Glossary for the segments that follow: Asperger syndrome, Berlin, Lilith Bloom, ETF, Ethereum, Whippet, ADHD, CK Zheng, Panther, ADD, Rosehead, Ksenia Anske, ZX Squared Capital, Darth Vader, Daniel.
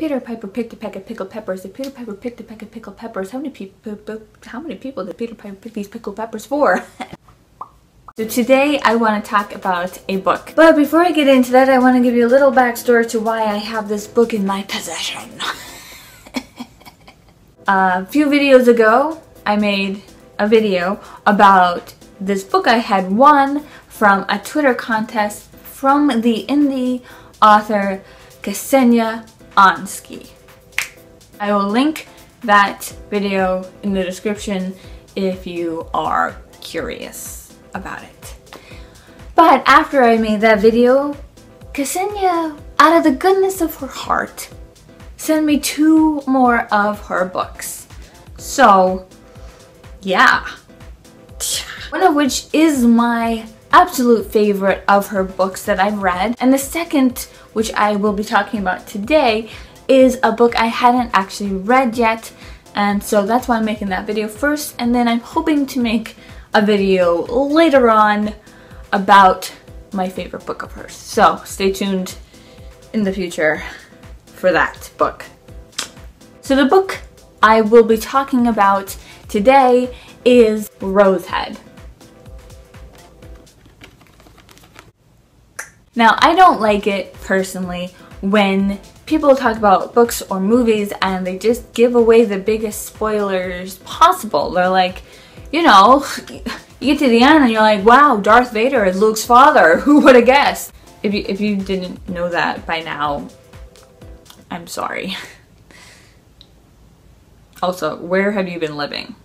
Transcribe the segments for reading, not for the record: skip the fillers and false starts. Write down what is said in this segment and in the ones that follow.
Peter Piper picked a peck of pickled peppers. If Peter Piper picked a peck of pickled peppers, how many people did Peter Piper pick these pickled peppers for? So today I want to talk about a book. But before I get into that, I want to give you a little backstory to why I have this book in my possession. A few videos ago, I made a video about this book I had won from a Twitter contest from the indie author Ksenia Anske. I will link that video in the description if you are curious about it. But after I made that video, Ksenia, out of the goodness of her heart, sent me two more of her books. So, yeah. One of which is my absolute favorite of her books that I've read, and the second, which I will be talking about today, is a book I hadn't actually read yet, and so that's why I'm making that video first, and then I'm hoping to make a video later on about my favorite book of hers. So stay tuned in the future for that book. So the book I will be talking about today is Rosehead. Now, I don't like it personally when people talk about books or movies and they just give away the biggest spoilers possible. They're like, you know, you get to the end and you're like, wow, Darth Vader is Luke's father. Who would have guessed? If you didn't know that by now, I'm sorry. Also, where have you been living?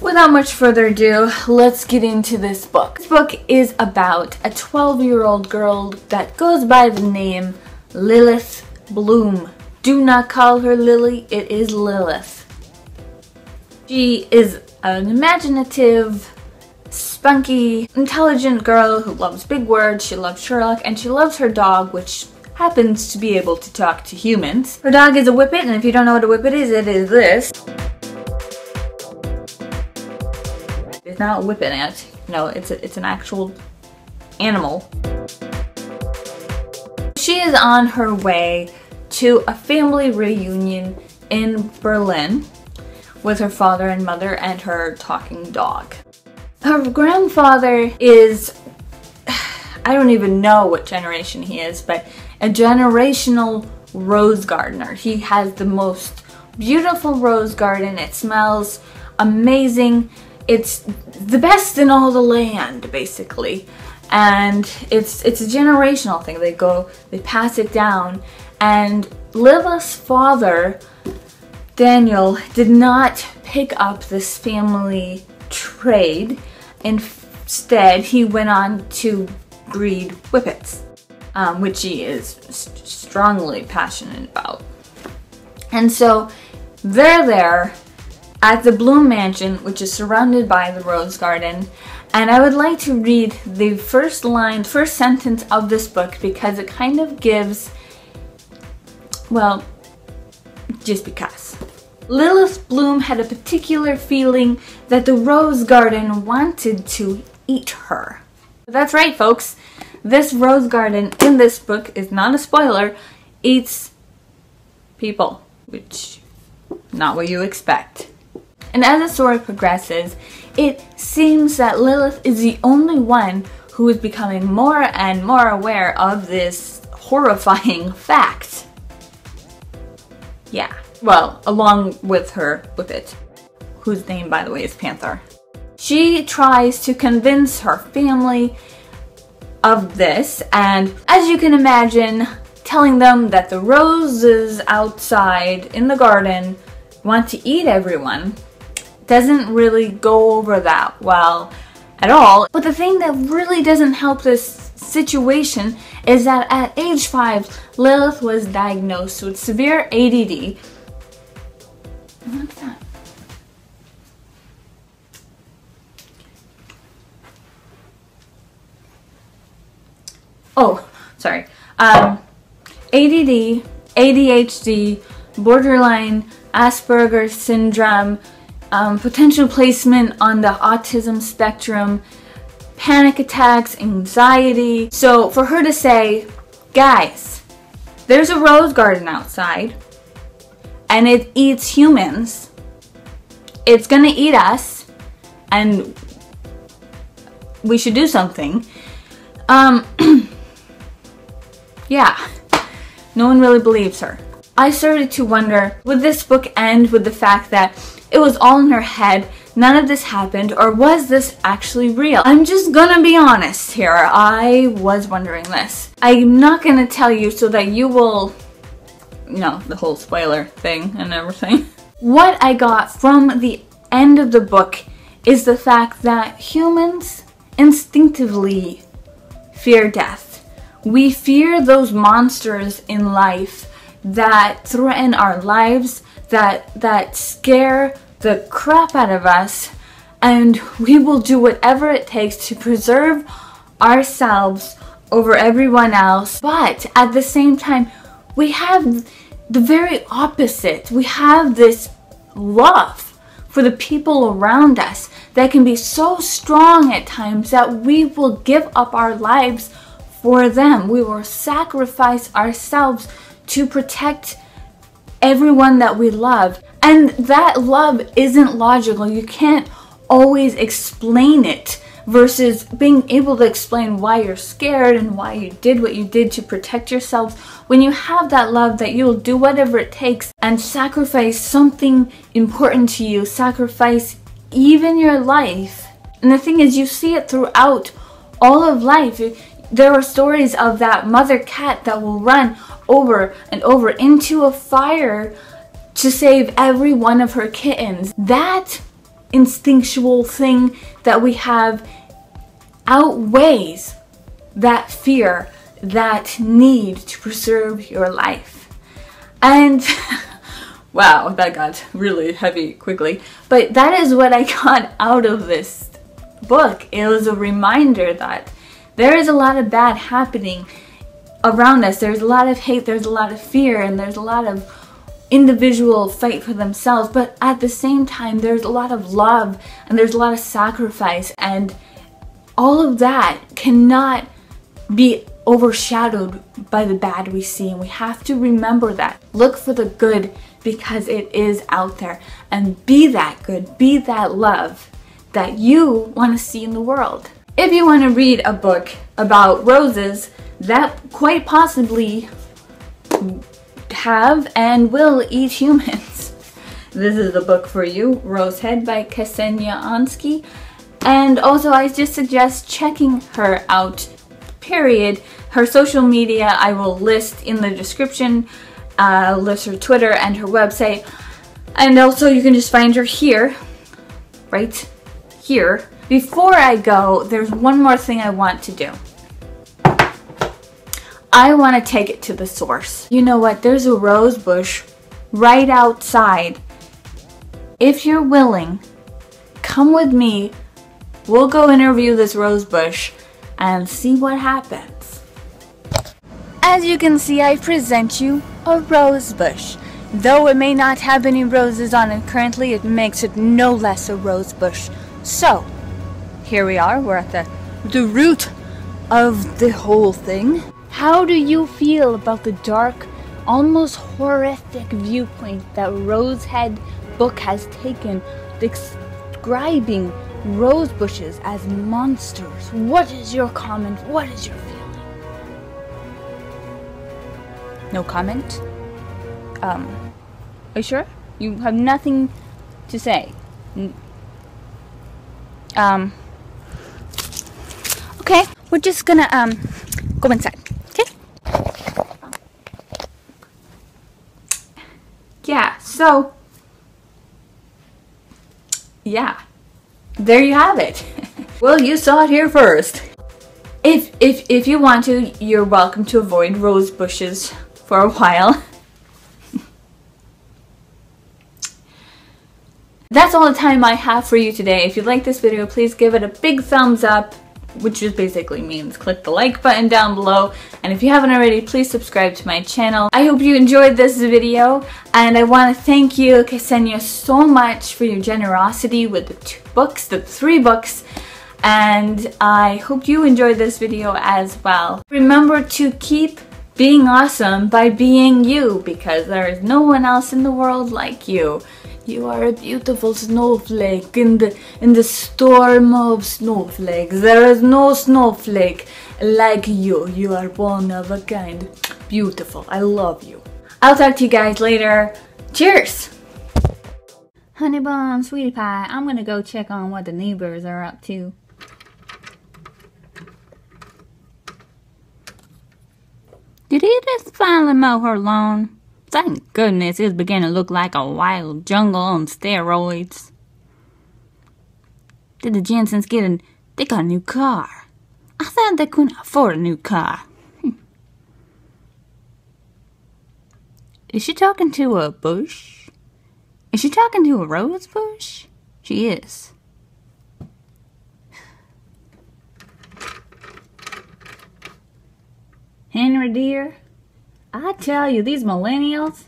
Without much further ado, let's get into this book. This book is about a 12-year-old girl that goes by the name Lilith Bloom. Do not call her Lily, it is Lilith. She is an imaginative, spunky, intelligent girl who loves big words, she loves Sherlock, and she loves her dog, which happens to be able to talk to humans. Her dog is a whippet, and if you don't know what a whippet is, it is this. It's not a whippet ant. No, it's an actual animal. She is on her way to a family reunion in Berlin with her father and mother and her talking dog. Her grandfather is, I don't even know what generation he is, but a generational rose gardener. He has the most beautiful rose garden. It smells amazing. It's the best in all the land, basically, and it's a generational thing. They pass it down, and Lilith's father, Daniel, did not pick up this family trade. Instead, he went on to breed whippets, which he is strongly passionate about. And so they're there at the Bloom Mansion, which is surrounded by the Rose Garden, and I would like to read the first line, first sentence of this book, because it kind of gives, well, just because. Lilith Bloom had a particular feeling that the Rose Garden wanted to eat her. That's right, folks. This Rose Garden in this book is not a spoiler, eats people, which not what you expect. And as the story progresses, it seems that Lilith is the only one who is becoming more and more aware of this horrifying fact. Yeah, well, along with her whippet, whose name, by the way, is Panther. She tries to convince her family of this, and as you can imagine, telling them that the roses outside in the garden want to eat everyone doesn't really go over that well at all. But the thing that really doesn't help this situation is that at age 5, Lilith was diagnosed with severe ADD. What's that? Oh, sorry. ADD, ADHD, borderline Asperger syndrome, potential placement on the autism spectrum, panic attacks, anxiety. So for her to say, guys, There's a rose garden outside and it eats humans. It's gonna eat us and we should do something. Yeah, no one really believes her. I started to wonder, would this book end with the fact that it was all in her head, none of this happened, or was this actually real? I'm just gonna be honest here, I was wondering this. I'm not gonna tell you so that you will, you know, the whole spoiler thing and everything. What I got from the end of the book is the fact that humans instinctively fear death. We fear those monsters in life that threaten our lives, that scare the crap out of us, and we will do whatever it takes to preserve ourselves over everyone else. But at the same time, we have the very opposite. We have this love for the people around us that can be so strong at times that we will give up our lives for them. We will sacrifice ourselves to protect everyone that we love. And that love isn't logical. You can't always explain it, versus being able to explain why you're scared and why you did what you did to protect yourself. When you have that love that you'll do whatever it takes and sacrifice something important to you, sacrifice even your life. And the thing is, you see it throughout all of life. There are stories of that mother cat that will run over and over into a fire to save every one of her kittens. That instinctual thing that we have outweighs that fear, that need to preserve your life. And wow, that got really heavy quickly. But that is what I got out of this book. It was a reminder that there is a lot of bad happening around us. There's a lot of hate, there's a lot of fear, and there's a lot of individual fight for themselves, but at the same time there's a lot of love and there's a lot of sacrifice, and all of that cannot be overshadowed by the bad we see, and we have to remember that. Look for the good because it is out there, and be that good, be that love that you want to see in the world. If you want to read a book about roses that quite possibly have and will eat humans, this is the book for you. Rosehead by Ksenia Anske. And also I just suggest checking her out, period. Her social media I will list in the description, list her Twitter and her website, and also you can just find her here, right here. Before I go, there's one more thing I want to do. I want to take it to the source. You know what? There's a rose bush right outside. If you're willing, come with me. We'll go interview this rose bush and see what happens. As you can see, I present you a rose bush. Though it may not have any roses on it currently, it makes it no less a rose bush. So, here we are. We're at the root of the whole thing. How do you feel about the dark, almost horrific viewpoint that Rosehead book has taken, describing rose bushes as monsters? What is your comment? What is your feeling? No comment? Are you sure? You have nothing to say? Okay, we're just gonna, go inside. Yeah, so yeah, there you have it. Well, you saw it here first. If you want to, you're welcome to avoid rose bushes for a while. That's all the time I have for you today. If you like this video, please give it a big thumbs up, which just basically means click the like button down below, and if you haven't already, please subscribe to my channel. I hope you enjoyed this video, and I want to thank you, Ksenia, so much for your generosity with the three books, and I hope you enjoyed this video as well. Remember to keep being awesome by being you, because there is no one else in the world like you. You are a beautiful snowflake in the storm of snowflakes. There is no snowflake like you. You are one of a kind. Beautiful. I love you. I'll talk to you guys later. Cheers! Honey bun, sweetie pie, I'm gonna go check on what the neighbors are up to. Did he just finally mow her lawn? Thank goodness, it's beginning to look like a wild jungle on steroids. Did the Jensens get a... They got a new car. I thought they couldn't afford a new car. Is she talking to a bush? Is she talking to a rose bush? She is. Henry dear, I tell you, these millennials,